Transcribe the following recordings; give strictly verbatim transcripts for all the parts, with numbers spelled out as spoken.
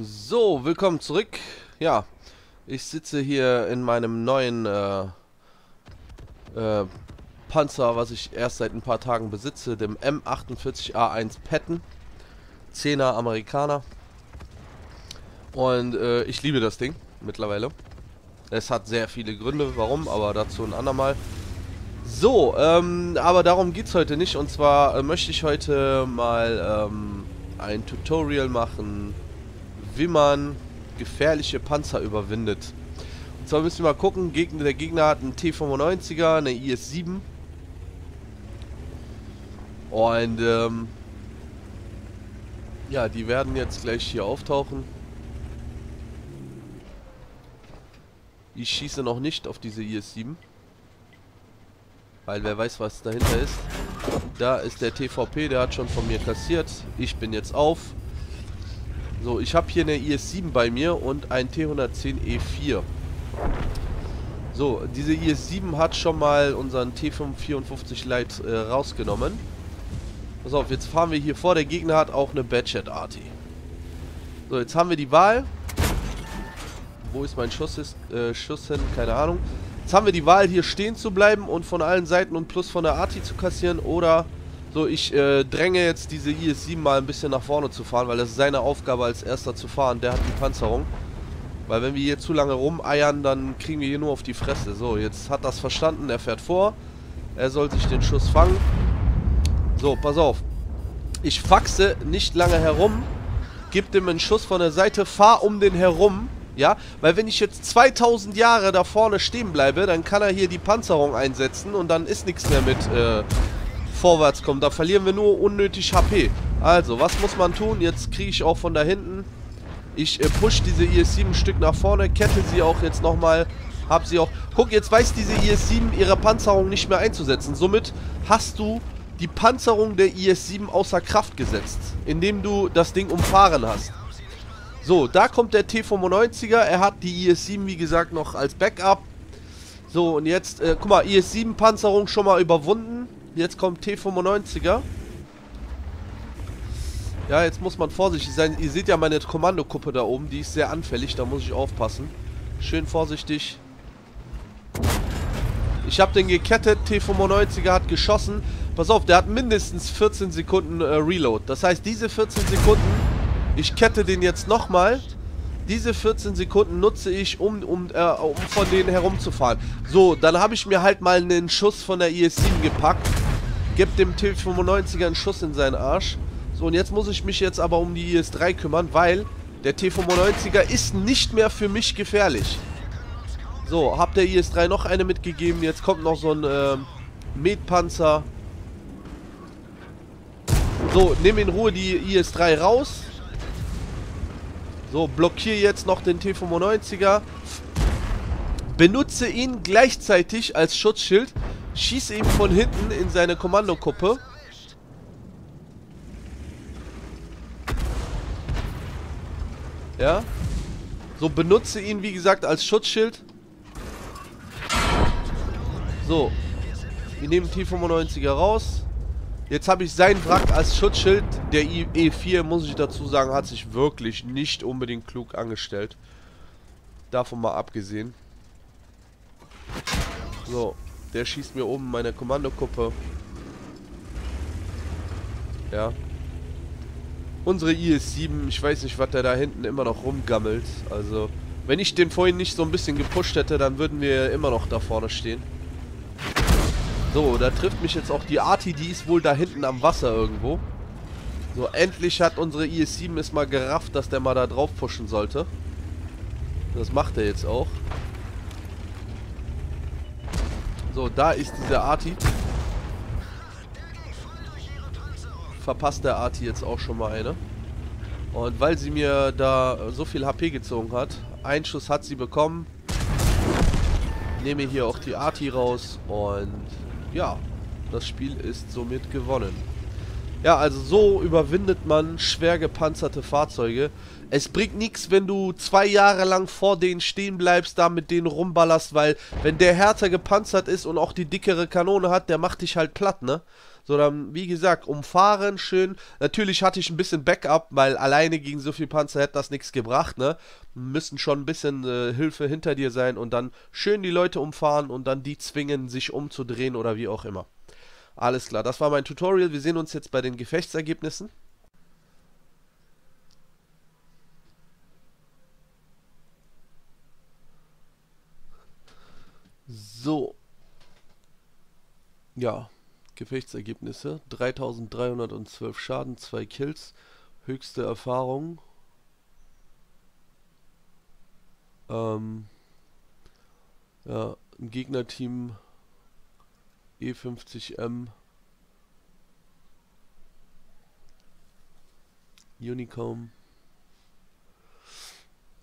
So, willkommen zurück. Ja, ich sitze hier in meinem neuen äh, äh, Panzer, was ich erst seit ein paar Tagen besitze, dem M achtundvierzig A eins Patton, zehner Amerikaner. Und äh, ich liebe das Ding mittlerweile. Es hat sehr viele Gründe, warum, aber dazu ein andermal. So, ähm, aber darum geht es heute nicht. Und zwar äh, möchte ich heute mal ähm, ein Tutorial machen, wie man gefährliche Panzer überwindet. Und zwar müssen wir mal gucken, Gegner, der Gegner hat einen T fünfundneunziger, eine I S sieben. Und ähm, ja, die werden jetzt gleich hier auftauchen. Ich schieße noch nicht auf diese I S sieben, weil wer weiß, was dahinter ist. Da ist der T V P, der hat schon von mir kassiert. Ich bin jetzt auf. So, ich habe hier eine I S sieben bei mir und ein T hundertzehn E vier. So, diese I S sieben hat schon mal unseren T fünfhundertvierundfünfzig Light äh, rausgenommen. Pass auf, jetzt fahren wir hier vor. Der Gegner hat auch eine Badger-Arty. So, jetzt haben wir die Wahl. Wo ist mein Schuss, ist, äh, Schuss hin? Keine Ahnung. Jetzt haben wir die Wahl, hier stehen zu bleiben und von allen Seiten und plus von der Arty zu kassieren oder... So, ich äh, dränge jetzt diese I S sieben mal ein bisschen nach vorne zu fahren, weil das ist seine Aufgabe als erster zu fahren. Der hat die Panzerung. Weil wenn wir hier zu lange rumeiern, dann kriegen wir hier nur auf die Fresse. So, jetzt hat das verstanden. Er fährt vor. Er soll sich den Schuss fangen. So, pass auf. Ich faxe nicht lange herum. Gib dem einen Schuss von der Seite. Fahr um den herum. Ja, weil wenn ich jetzt zweitausend Jahre da vorne stehen bleibe, dann kann er hier die Panzerung einsetzen und dann ist nichts mehr mit... Äh, vorwärts kommen. Da verlieren wir nur unnötig H P. Also, was muss man tun? Jetzt kriege ich auch von da hinten. Ich äh, push diese I S sieben ein Stück nach vorne, kette sie auch jetzt nochmal. Hab sie auch... Guck, jetzt weiß diese I S sieben ihre Panzerung nicht mehr einzusetzen. Somit hast du die Panzerung der I S sieben außer Kraft gesetzt, indem du das Ding umfahren hast. So, da kommt der T fünfundneunziger. Er hat die I S sieben, wie gesagt, noch als Backup. So, und jetzt... Äh, guck mal, I S sieben-Panzerung schon mal überwunden. Jetzt kommt T fünfundneunziger. Ja, jetzt muss man vorsichtig sein. Ihr seht ja meine Kommandokuppe da oben. Die ist sehr anfällig. Da muss ich aufpassen. Schön vorsichtig. Ich habe den gekettet. T fünfundneunziger hat geschossen. Pass auf, der hat mindestens vierzehn Sekunden äh, Reload. Das heißt, diese vierzehn Sekunden... Ich kette den jetzt nochmal. Diese vierzehn Sekunden nutze ich, um, um, äh, um von denen herumzufahren. So, dann habe ich mir halt mal einen Schuss von der I S sieben gepackt. Gib dem T fünfundneunziger einen Schuss in seinen Arsch. So, und jetzt muss ich mich jetzt aber um die I S drei kümmern, weil der T fünfundneunziger ist nicht mehr für mich gefährlich. So, hab der I S drei noch eine mitgegeben. Jetzt kommt noch so ein äh, Med-Panzer. So, nimm in Ruhe die I S drei raus. So, blockiere jetzt noch den T fünfundneunziger. Benutze ihn gleichzeitig als Schutzschild. Schieße ihn von hinten in seine Kommandokuppe. Ja. So, benutze ihn, wie gesagt, als Schutzschild. So. Wir nehmen T fünfundneunziger raus. Jetzt habe ich seinen Wrack als Schutzschild. Der E vier, muss ich dazu sagen, hat sich wirklich nicht unbedingt klug angestellt. Davon mal abgesehen. So, der schießt mir oben meine Kommandokuppe. Ja. Unsere I S sieben, ich weiß nicht, was der da hinten immer noch rumgammelt. Also, wenn ich den vorhin nicht so ein bisschen gepusht hätte, dann würden wir immer noch da vorne stehen. So, da trifft mich jetzt auch die Arty, die ist wohl da hinten am Wasser irgendwo. So, endlich hat unsere I S sieben es mal gerafft, dass der mal da drauf pushen sollte. Das macht er jetzt auch. So, da ist diese Arty. Verpasst der Arty jetzt auch schon mal eine. Und weil sie mir da so viel H P gezogen hat, einen Schuss hat sie bekommen. Nehme hier auch die Arty raus und... Ja, das Spiel ist somit gewonnen. Ja, also so überwindet man schwer gepanzerte Fahrzeuge. Es bringt nichts, wenn du zwei Jahre lang vor denen stehen bleibst, da mit denen rumballerst, weil wenn der härter gepanzert ist und auch die dickere Kanone hat, der macht dich halt platt, ne? sondern wie gesagt, umfahren schön. Natürlich hatte ich ein bisschen Backup, weil alleine gegen so viel Panzer hätte das nichts gebracht, ne? Müssen schon ein bisschen äh, Hilfe hinter dir sein und dann schön die Leute umfahren und dann die zwingen, sich umzudrehen oder wie auch immer. Alles klar, das war mein Tutorial. Wir sehen uns jetzt bei den Gefechtsergebnissen. So, ja, Gefechtsergebnisse, dreitausenddreihundertzwölf Schaden, zwei Kills, höchste Erfahrung, ähm, ja, im Gegnerteam E fünfzig M, Unicom,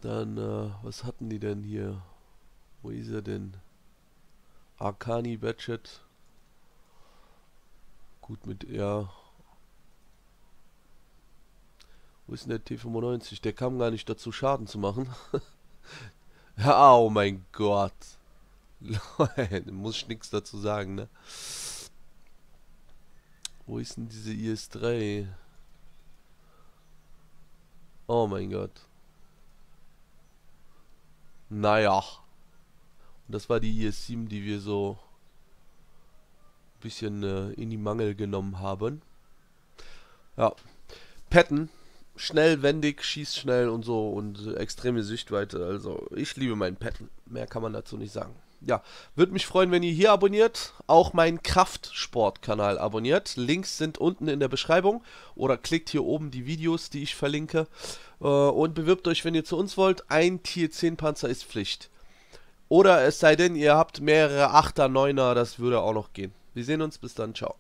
dann, äh, was hatten die denn hier, wo ist er denn? Arcani Badget. Gut mit, ja. Wo ist denn der T fünfundneunzig? Der kam gar nicht dazu, Schaden zu machen. Ja, oh mein Gott. Muss ich nichts dazu sagen, ne? Wo ist denn diese I S drei? Oh mein Gott. Naja. Das war die I S sieben, die wir so ein bisschen äh, in die Mangel genommen haben. Ja, Patton, schnell, wendig, schießt schnell und so und äh, extreme Sichtweite. Also ich liebe meinen Patton, mehr kann man dazu nicht sagen. Ja, würde mich freuen, wenn ihr hier abonniert, auch meinen Kraftsport-Kanal abonniert. Links sind unten in der Beschreibung oder klickt hier oben die Videos, die ich verlinke. Äh, und bewirbt euch, wenn ihr zu uns wollt, ein Tier zehn Panzer ist Pflicht. Oder es sei denn, ihr habt mehrere Achter, Neuner, das würde auch noch gehen. Wir sehen uns, bis dann, ciao.